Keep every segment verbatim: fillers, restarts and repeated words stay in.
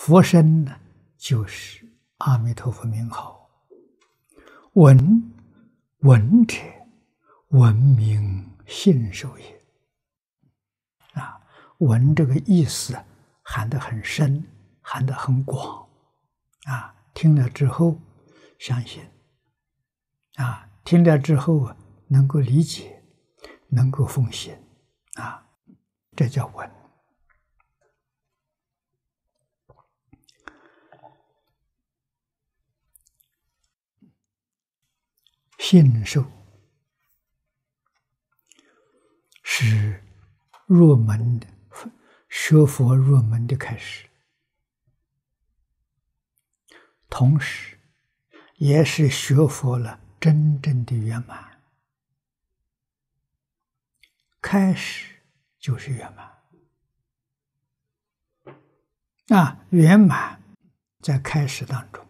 佛身呢，就是阿弥陀佛名号。闻闻者，闻名信受也。啊，闻这个意思含得很深，含得很广。啊，听了之后相信，啊，听了之后啊，能够理解，能够奉行，啊，这叫闻。 信受是入门的学佛入门的开始，同时也是学佛了真正的圆满。开始就是圆满，啊，圆满在开始当中。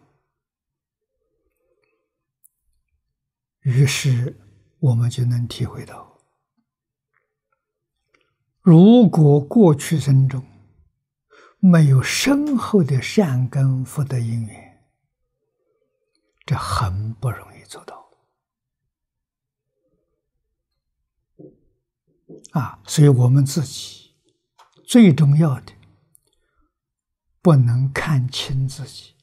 于是，我们就能体会到，如果过去生中没有深厚的善根福德因缘，这很不容易做到。啊，所以我们自己最重要的，不能看清自己，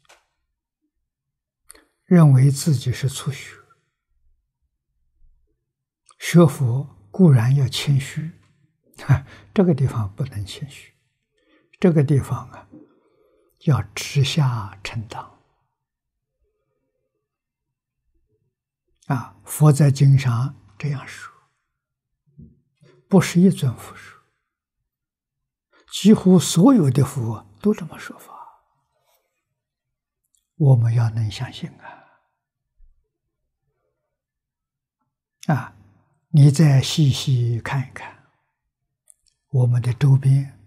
认为自己是初学。 学佛固然要谦虚，这个地方不能谦虚，这个地方啊，要直下承当。啊，佛在经上这样说，不是一尊佛说，几乎所有的佛都这么说法，我们要能相信啊，啊。 你再细细看一看，我们的周边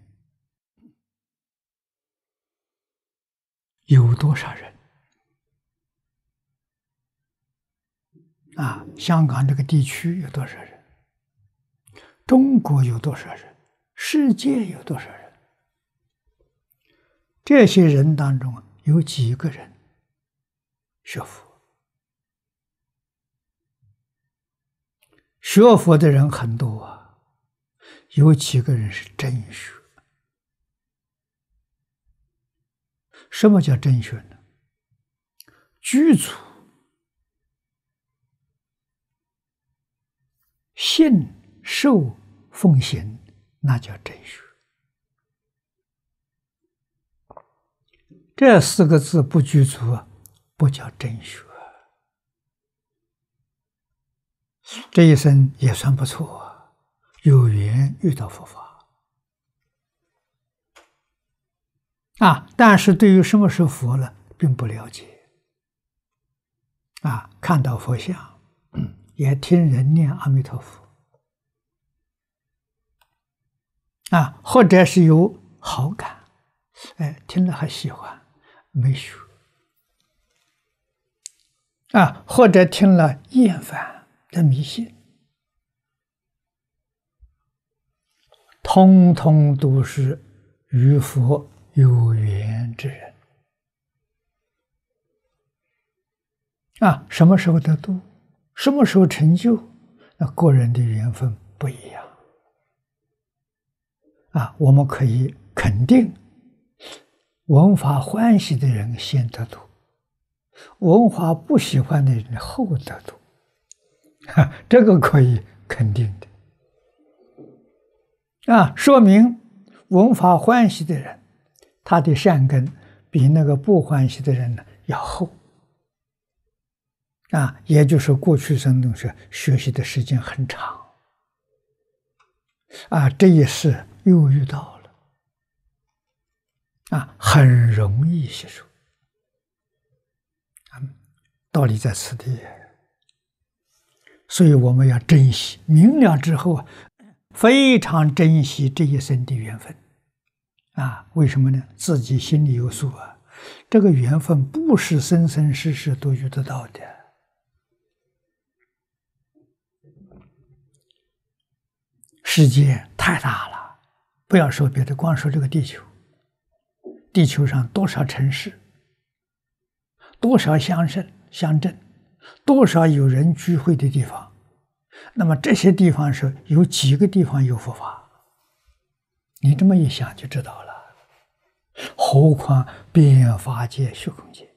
有多少人？啊，香港这个地区有多少人？中国有多少人？世界有多少人？这些人当中有几个人学佛？ 学佛的人很多啊，有几个人是真学？什么叫真学呢？具足信受奉行，那叫真学。这四个字不具足啊，不叫真学。 这一生也算不错啊，有缘遇到佛法啊，但是对于什么是佛了，并不了解啊。看到佛像，也听人念阿弥陀佛啊，或者是有好感，哎，听了还喜欢，没学啊，或者听了厌烦。 的迷信，通通都是与佛有缘之人啊！什么时候得度，什么时候成就，那个人的缘分不一样啊！我们可以肯定，闻法欢喜的人先得度，闻法不喜欢的人后得度。 这个可以肯定的啊，说明闻法欢喜的人，他的善根比那个不欢喜的人呢要厚啊，也就是过去生中学学习的时间很长啊，这一世又遇到了啊，很容易吸收，嗯，道理在此地。 所以我们要珍惜，明了之后啊，非常珍惜这一生的缘分，啊，为什么呢？自己心里有数啊，这个缘分不是生生世世都遇得到的，世界太大了，不要说别的，光说这个地球，地球上多少城市，多少乡镇、乡镇，多少有人聚会的地方，那么这些地方是有几个地方有佛法？你这么一想就知道了。何况遍法界、虚空界。